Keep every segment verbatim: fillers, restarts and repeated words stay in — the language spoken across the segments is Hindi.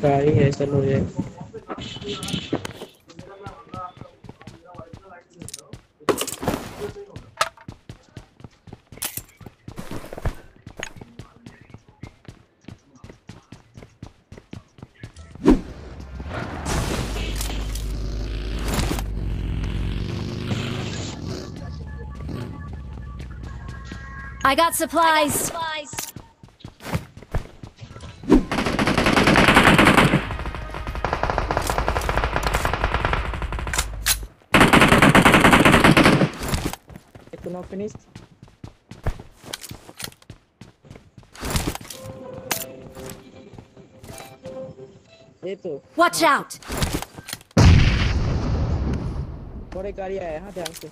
गाड़ी है चलो ये I got supplies. I got supplies. Not finished. Watch out! बड़े गाड़ी आए हाँ ध्यान से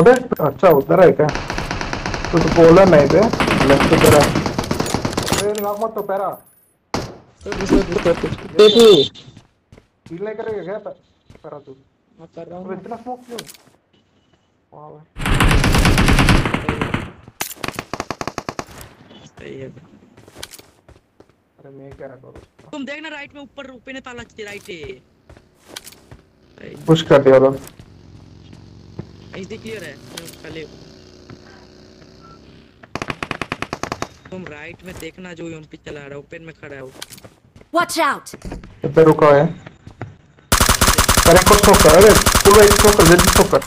अबे अच्छा उधर है क्या तो तो बोला नहीं बे लेफ्ट तरफ अरे निकाल मत तो पैरा देखो हील नहीं करेगा क्या पर पर तू मैं कर रहा हूं इतना स्मोक क्यों वाह सही है अरे मैं क्या करूं तुम देखना राइट में ऊपर रुपे ने ताला की राइट है पुश कर दिया था ऐसे क्लियर है पहले तुम राइट में देखना जो उन पे चला रहा है ओपन में खड़ा है वो वॉच आउट इधर रुका है अरे कुछ तो कर अरे पूरा इसको कर जल्दी तो कर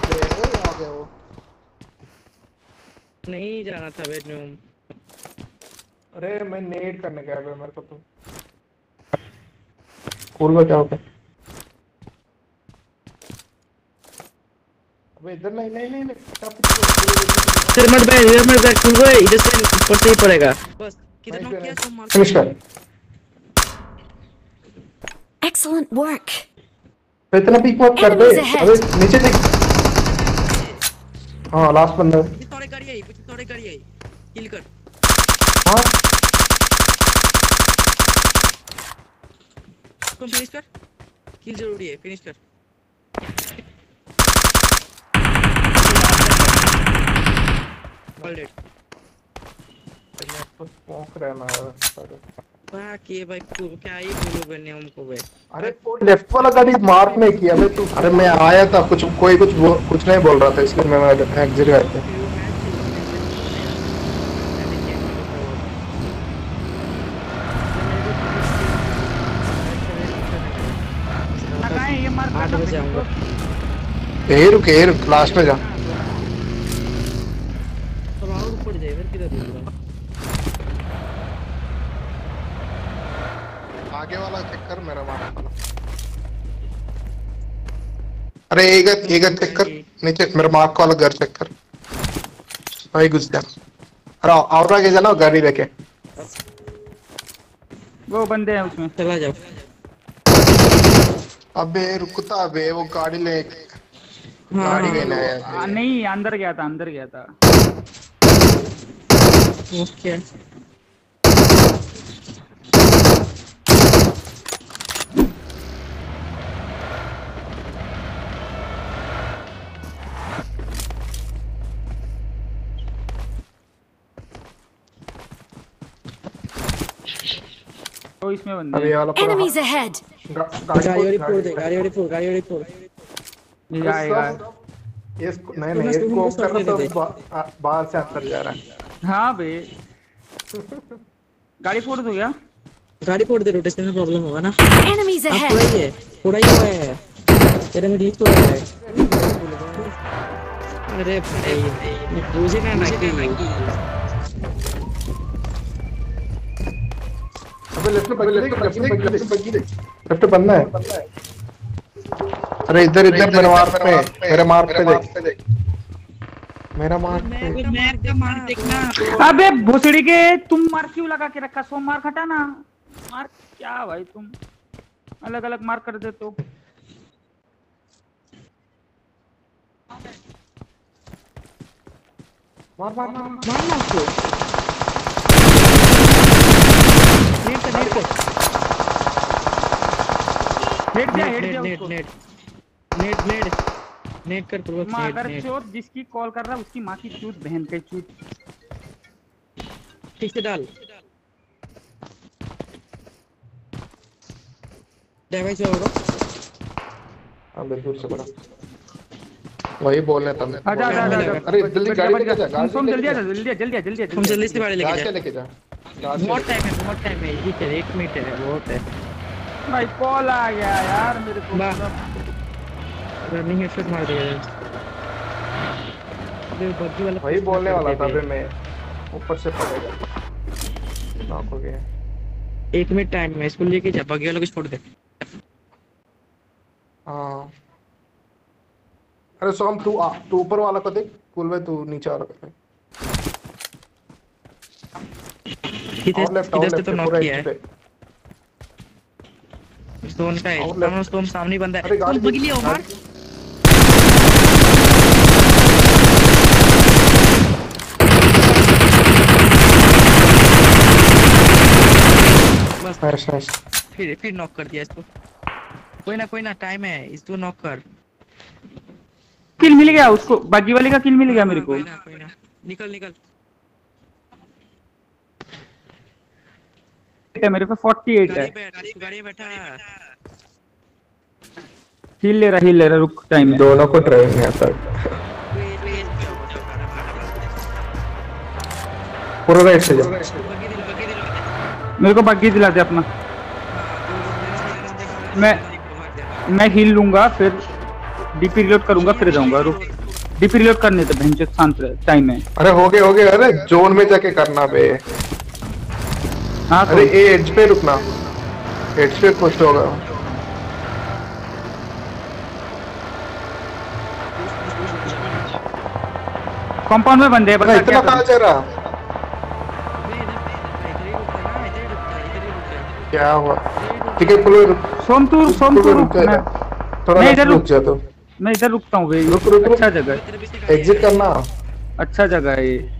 अबे वो आ गया वो नहीं जाना था बेडरूम अरे मैं नेड करने गया था मेरे को तो कूल बचाओ के अबे इधर नहीं नहीं नहीं इधर मत भाई इधर मत भाई खुल गए इधर से ऊपर से ही पड़ेगा बस किधर नो किया सब मार फिनिश कर एक्सीलेंट वर्क इतना पिक मत कर दे अबे नीचे देख हां लास्ट बंदा थोड़े गाड़ी आई कुछ थोड़े गाड़ी आई किल कर हां तुम फिनिश कर किल जरूरी है फिनिश कर लेफ्ट वाला गाड़ी मार्क नहीं किया मैं तू अरे मैं आया था कुछ कोई कुछ कुछ नहीं बोल रहा था इसलिए मैं एग्जिट करता हूं ये रुक ये रुक लास्ट में जा आगे वाला चेक कर मेरा मार्क अरे एक एक चेक कर नीचे मेरा मार्क वाला घर चेक कर भाई घुस जा अरे और आगे जाना गाड़ी लेके वो बंदे हैं उसमें चला जाओ अबे रुकता अबे वो गाड़ी ले गाड़ी गई ना नहीं अंदर गया था अंदर गया था ओके तो इसमें बंदे अरे वाला एनिमीज अहेड गाड़ी वाली फोड़ दे गाड़ी वाली फोड़ गाड़ी वाली फोड़ ये आएगा इसको नहीं नहीं इसको ऑफ करना तो बाहर से अंदर जा रहा है हां बे गाड़ी फोड़ दो क्या गाड़ी फोड़ दे रोटेशन में प्रॉब्लम होगा ना एनिमीज अहेड ये थोड़ा ही हुआ है तेरे में डीप तो है अरे भाई ये पूछे ना ना कि लेफ्ट पे लेफ्ट पे लेफ्ट बनना है अरे इधर इधर मेरे मार्क पे मेरे मार्क पे देख मेरा मार्क पे मैं का मार्क देखना अबे भोसड़ी के तुम मार्क क्यों लगा के रखा सौ मार्क हटा ना मार्क क्या भाई तुम अलग-अलग मार्क कर देते हो मार मार मार मारना क्यों हेड दिया, हेड दिया उसको। नेट नेट नेट नेट कर पूर्वक नेट नेट चोट, जिसकी कॉल कर रहा है उसकी मां की चूत, बहन के चूत। ठीक से डाल डैमेज होगा। अबे दूर से बड़ा वही बोलने था मैं। आजा आजा आजा, अरे जल्दी गाड़ी लेके जा, कंफर्म जल्दी आजा, जल्दी जल्दी जल्दी तुम जल्दी से गाड़ी लेके जा। बहुत टाइम है, बहुत टाइम है, ये चल एक मिनट है, बहुत है भाई। कॉल आ गया यार मेरे को, रनिंग हेडशॉट मार दिया ये बग्गी वाला। वही बोलने वाला था बे, मैं ऊपर से पड़ेगा नॉक हो गया। एक मिनट टाइम है, इसको लेके जा, बग्गी वाले को छोड़ दे। हां अरे सोम तू आ, तू ऊपर वाला को देख कूल भाई, तू नीचे आ रहा है। इधर इधर से तो नॉक किया है स्टोन का है, सामने स्टोन सामने बंदा है। तुम बगलिया उमर बस फायर फायर, फिर फिर नॉक कर दिया इसको। कोई ना कोई ना टाइम है, इसको नॉक कर। किल मिल गया उसको, बागी वाले का किल मिल गया मेरे को। कोई ना कोई ना, निकल निकल। मेरे पे अड़तालीस है। गाड़ी बैठा हिल ले रहा हिल ले रहा रुक टाइम है। दोनों को ड्राइव नहीं आता, पूरा राइट से जा। मेरे को बग्गी दिला दे अपना, मैं मैं हिल लूंगा, फिर डीपी रिलोड करूंगा, फिर जाऊंगा। रुक डीपी रिलोड करने तो बहन चोद शांत रहे, टाइम है। अरे हो गए हो गए, अरे जोन में जाके करना बे। हाँ अरे ए एज पे रुकना, एज पे कुछ होगा। कंपाउंड में बंदे बता, इतना कहाँ जा रहा? क्या हुआ? ठीक है पुल रुक, सोमतूर सोमतूर रुक जा, थोड़ा रुक जा। तो मैं इधर रुकता हूँ भाई, रुक रुक अच्छा जगह, एग्जिट करना अच्छा जगह है।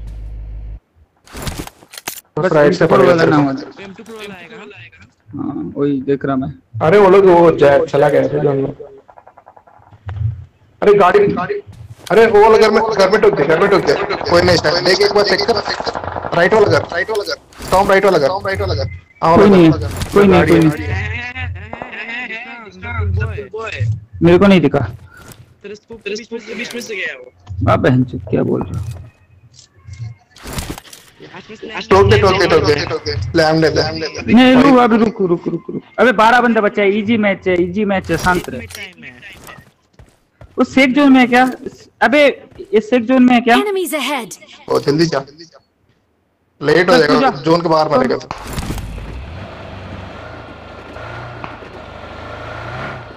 बस राइट से पड़ वाला ना हो, एम टू प्रो वाला आएगा। हां वही देख रहा मैं। अरे वो लोग वो चला गया थे दोनों। अरे गाड़ी गाड़ी, अरे वो वाला घर में घर में ठोक दे, घर में ठोक दे, कोई नहीं है। देख एक बार चेक कर, राइट वाला घर राइट वाला घर टॉप राइट वाला घर टॉप राइट वाला घर। कोई नहीं कोई नहीं कोई नहीं, मेरे को नहीं दिखा। तेरे स्कूप तेरे बीच में से गया वो। अब बहन चुप, क्या बोल रहा है? टोक दे टोक दे टोक दे टोक दे, स्लैम दे दे। नहीं रुक अभी रुक रुक रुक रुक। अबे बारह बंदे बचे हैं, इजी मैच है, इजी मैच है, शांत रहे। उस सेफ जोन में है क्या? अबे इस सेफ जोन में है क्या? ओ जल्दी जा, लेट हो जाएगा, जोन के बाहर मरेगा।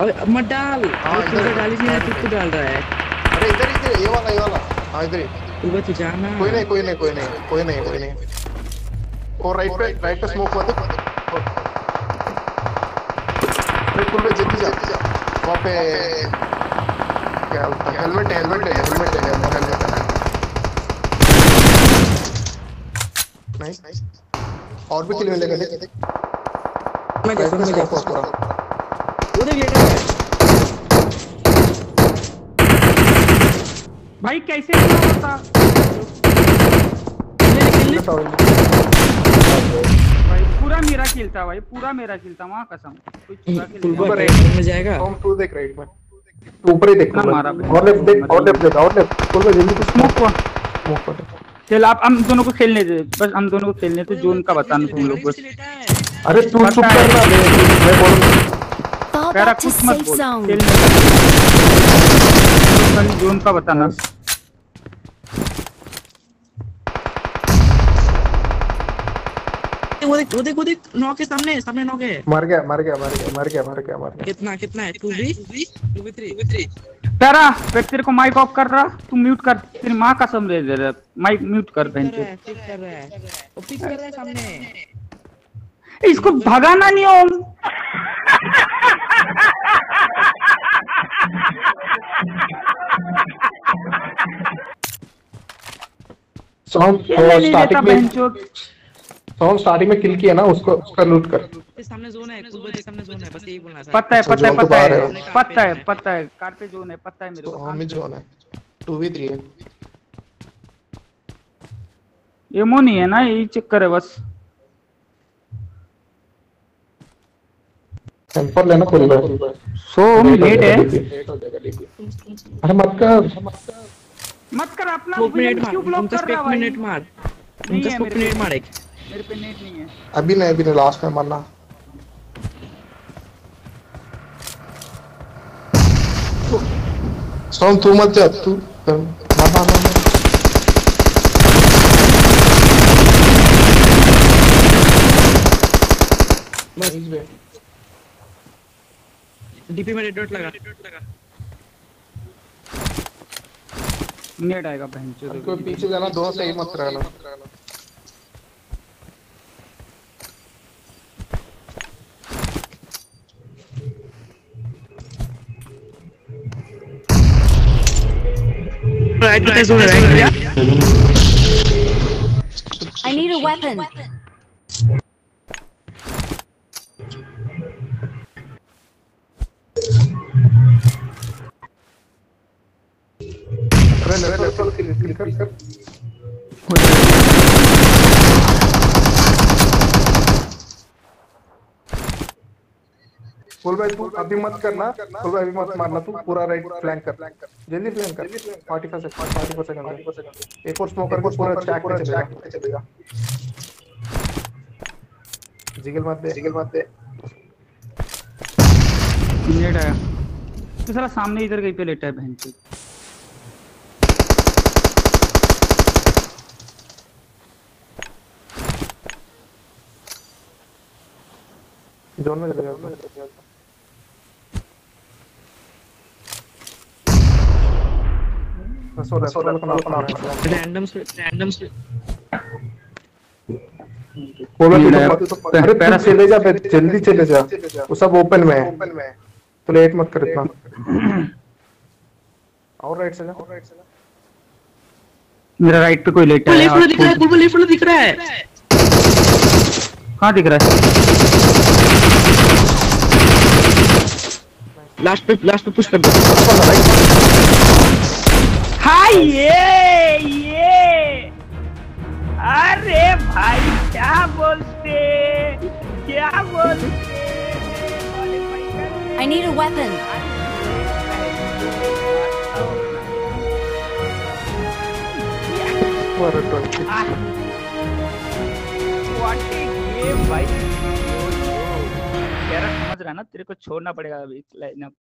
अरे मत डाल, इधर डाली नहीं है, तू डाल रहा है। अरे इधर इधर ये वाला ये वाला, हां इधर ही उधर तो जाना। कोई नहीं कोई नहीं कोई नहीं कोई नहीं कोई नहीं। और राइट पे राइट पे स्मोक मत मत तुम लोग जल्दी जाओ वहां पे। क्या helmet helmet helmet helmet. Nice nice, और भी किल मिलेगा। देख मैं देखो मैं देखो पूरा उधर लेटा है भाई, कैसे होता? भाई पूरा मेरा किल था भाई, पूरा मेरा किल था वहां कसम। ऊपर राइट में जाएगा, होम टू देख राइट में, ऊपर ही देखना हमारा। और लेफ्ट देख, और लेफ्ट देख, और लेफ्ट खोल दे जल्दी, स्मोक को स्मोक कर। चल आप हम दोनों को खेलने दे, बस हम दोनों को खेलने दे, जोन का बताना तुम लोग बस। अरे तू चुप कर ना, मैं बोलूंगा तेरा कुछ मत बोल, खेलने जोन का बताना। वो देख वो देख वो देख, नौ के सामने सामने नौ के। मर गया मर गया मर गया मर गया मर गया मर गया। कितना कितना है? Two B two B three. तेरा व्यक्ति को माइक ऑफ कर रहा, तू म्यूट कर, तेरी मां का कसम दे दे, माइक म्यूट कर। बहन चोद पिक कर रहा है, वो पिक कर रहा है सामने, इसको भगाना नहीं हो। साउंड स्टार्टिंग में साउंड स्टार्टिंग में किल किया ना उसको, उसका लूट कर। सामने जोन है, है, कुलबल के सामने जोन है, बस यही बोलना सर। पता है पता है पता है पता है पता है कार पे जोन है, पता है मेरे को। हां में जोन है, टू वी थ्री है। एमो नहीं है ना, यही चक्कर है बस। टेंपर लेना खोल लो। सो लेट है, अरे मत कर मत कर अपना क्यों ब्लॉक कर रहा है। एक मिनट मार, उनका एक मिनट मार। एक मेरे पे नेट नहीं है अभी, नहीं अभी लास्ट में मारना। सोम तू मत जा, तू मारना मत। बस डीपी में डॉट लगा, नेट आएगा बहनचोद। कोई पीछे जाना, दो सही मत रहना। राइट पे जोन है, राइट पे। I need a weapon. Run run run click कर कर। बोल भाई तू अभी मत करना, बोल भाई अभी मत मारना, तू पूरा राइट फ्लैंक कर, जल्दी फ्लैंक कर। पैंतालीस सेकंड पैंतालीस सेकंड। एक और स्मोकर को पूरा अटैक कर चलेगा। जिगल मत दे, जिगल मत दे। नेट आया तो साला सामने इधर कहीं पे लेटा है बहनचोद। जोन में लग गया। रैंडम से रैंडम से अरे पैरा चले जा, जल्दी चले जा, वो सब ओपन में है तो लेट मत कर इतना। और राइट से जा, और राइट से जा। मेरा राइट पे कोई लेट है, लेफ्ट दिख रहा है, बिल्कुल लेफ्ट दिख रहा है। कहां दिख रहा है? लास्ट पे, लास्ट पे पुश कर दो। हाय ये ये अरे भाई क्या बोलते क्या बोलते। I need a weapon. What a game भाई। तेरा समझ रहा ना, तेरे को छोड़ना पड़ेगा अभी लाइनअप।